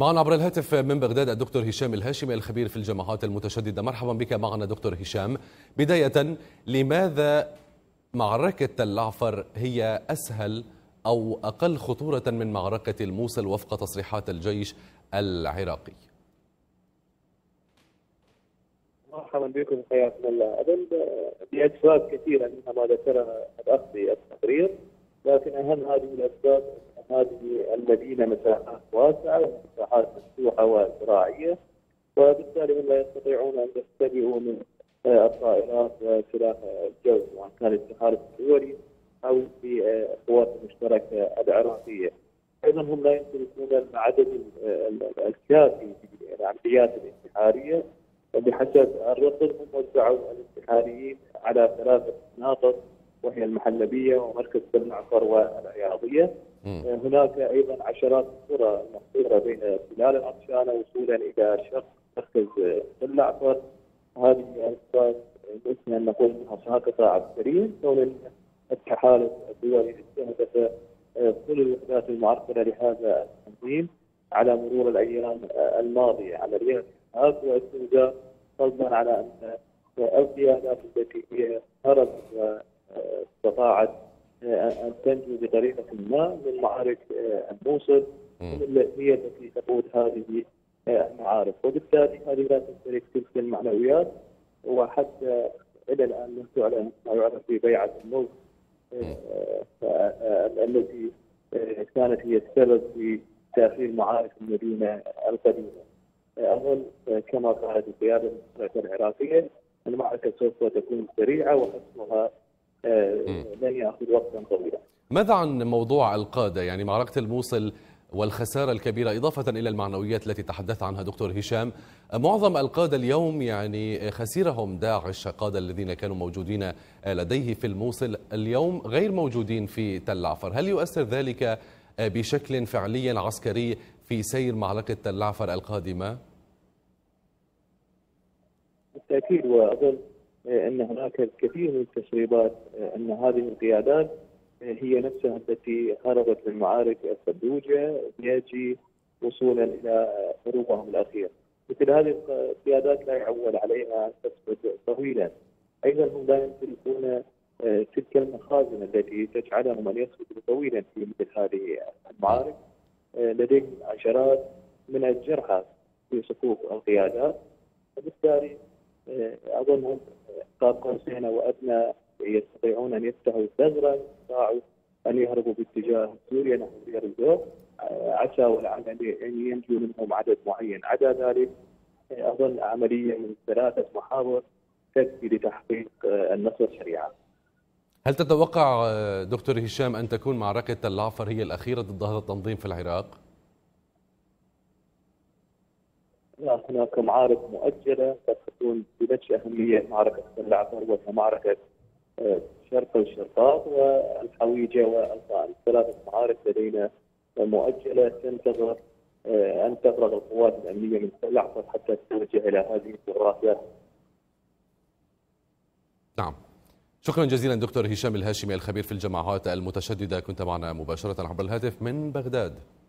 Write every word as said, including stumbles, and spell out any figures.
معنا عبر الهاتف من بغداد الدكتور هشام الهاشمي الخبير في الجماعات المتشددة. مرحبا بك معنا دكتور هشام. بداية، لماذا معركة تل عفر هي أسهل أو أقل خطورة من معركة الموصل وفق تصريحات الجيش العراقي؟ مرحبا بكم حياكم الله. أظن بأسباب كثيرة منها ما ذكرها الأخ في التقرير، لكن أهم هذه الأسباب أن هذه المدينة مساحات واسعة ومساحات مفتوحة وزراعية، وبالتالي هم لا يستطيعون أن يختبئوا من الطائرات وسلاح الجو، سواء كان التحالف الدولي أو في القوات المشتركة العراقية. أيضا هم لا يمتلكون العدد الكافي في العمليات الانتحارية. بحسب الرصد هم وزعوا الانتحاريين على ثلاثة مناطق، وهي المحلبية ومركز تل عفر والعياضية. هناك أيضا عشرات القرى المحصورة بين تلال العطشانة وصولا إلى شرق مركز تل عفر. هذه الأسباب يمكن أن نقول أنها ساقطة عسكريا، كون التحالف الدولي استهدف كل الوحدات المعرقلة لهذا التنظيم على مرور الأيام الماضية، عمليات إرهاب واستنزاف، فضلا على أن القيادات التي هربت واستطاعت أن تنجو بطريقة ما من معارك الموصل هي التي تقود هذه المعارك، وبالتالي هذه لا تمتلك تلك المعنويات، وحتى إلى الآن لم تعلن ما يعرف ببيعة الموت التي كانت هي السبب في تأخير معارك المدينة القديمة. أظن كما قالت القيادة العراقية المعركة سوف تكون سريعة وحسمها لن يأخذ وقتا طويلا. ماذا عن موضوع القادة؟ يعني معركة الموصل والخسارة الكبيرة إضافة إلى المعنويات التي تحدث عنها دكتور هشام، معظم القادة اليوم يعني خسيرهم داعش، قادة الذين كانوا موجودين لديه في الموصل اليوم غير موجودين في تل عفر. هل يؤثر ذلك بشكل فعلي عسكري في سير معركة تل عفر القادمة؟ بالتأكيد، وأظن أن هناك الكثير من التسريبات أن هذه القيادات هي نفسها التي هربت من معارك السدوجة يجي وصولا إلى هروبهم الأخير. مثل هذه القيادات لا يعول عليها أن تثبت طويلا. أيضا هم لا يمتلكون تلك المخازن التي تجعلهم أن يثبتوا طويلا في مثل هذه المعارك. لديهم عشرات من الجرحى في صفوف القيادات، وبالتالي أظنهم قاب قوسين وأدنى يستطيعون أن يفتحوا ثغرة، يستطيعوا أن يهربوا باتجاه سوريا نحو دير الزور، عسى ولعل أن ينجو منهم عدد معين. عدا ذلك أظن عملية من ثلاثة محاور تكفي لتحقيق النصر سريعا. هل تتوقع دكتور هشام أن تكون معركة تل عفر هي الأخيرة ضد هذا التنظيم في العراق؟ لا، هناك معارك مؤجلة قد تكون بنفس أهمية معركة تل عفر، وهي معركة شرق الشرقاء والحويجة والقائم. ثلاثة معارك لدينا مؤجلة تنتظر أن تفرغ القوات الأمنية من تل عفر حتى تتوجه إلى هذه الجغرافيات. نعم، شكرا جزيلا دكتور هشام الهاشمي الخبير في الجماعات المتشددة، كنت معنا مباشرة عبر الهاتف من بغداد.